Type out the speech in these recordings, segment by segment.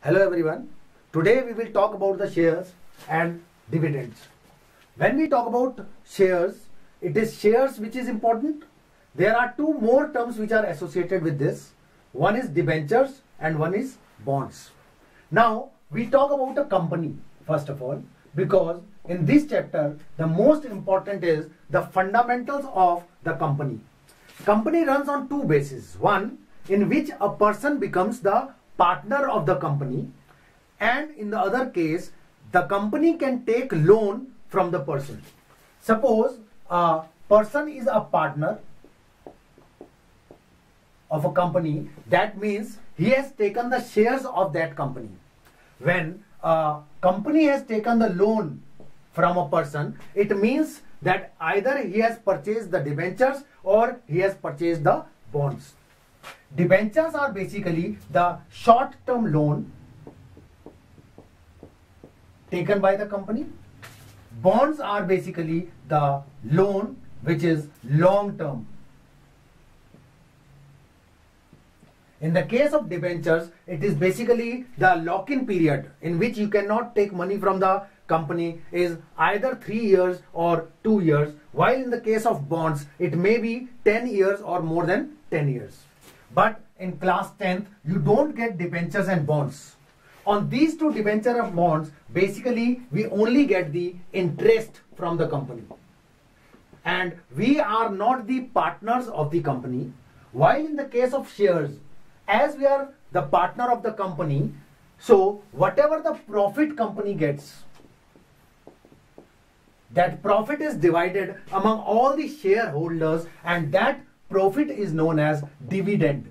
Hello everyone, today we will talk about the shares and dividends. When we talk about shares, it is shares which is important. There are two more terms which are associated with this. One is debentures and one is bonds. Now we talk about a company first of all, because in this chapter the most important is the fundamentals of the company. Company runs on two bases. One, in which a person becomes the partner of the company, and in the other case the company can take loan from the person. Suppose a person is a partner of a company, that means he has taken the shares of that company. When a company has taken the loan from a person, it means that either he has purchased the debentures or he has purchased the bonds. Debentures are basically the short-term loan taken by the company. Bonds are basically the loan which is long-term. In the case of debentures, it is basically the lock-in period in which you cannot take money from the company is either 3 years or 2 years, while in the case of bonds, it may be 10 years or more than 10 years. But in class 10th, you don't get debentures and bonds. On these two debentures and bonds, basically, we only get the interest from the company. And we are not the partners of the company. While in the case of shares, as we are the partner of the company, so whatever the profit company gets, that profit is divided among all the shareholders, and that profit is known as dividend.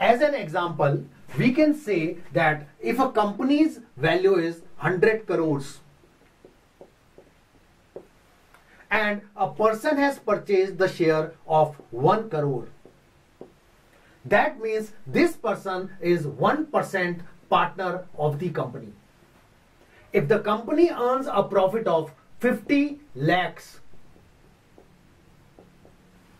As an example, we can say that if a company's value is 100 crores and a person has purchased the share of 1 crore, that means this person is 1% partner of the company. If the company earns a profit of 50 lakhs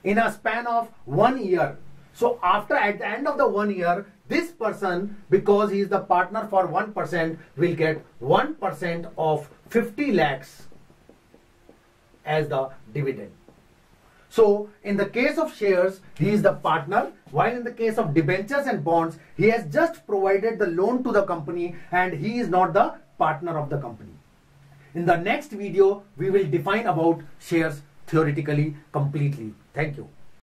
in a span of 1 year, so at the end of the 1 year, this person, because he is the partner for 1%, will get 1% of 50 lakhs as the dividend. So in the case of shares, he is the partner, while in the case of debentures and bonds, he has just provided the loan to the company and he is not the partner of the company. In the next video, we will define about shares theoretically completely. Thank you.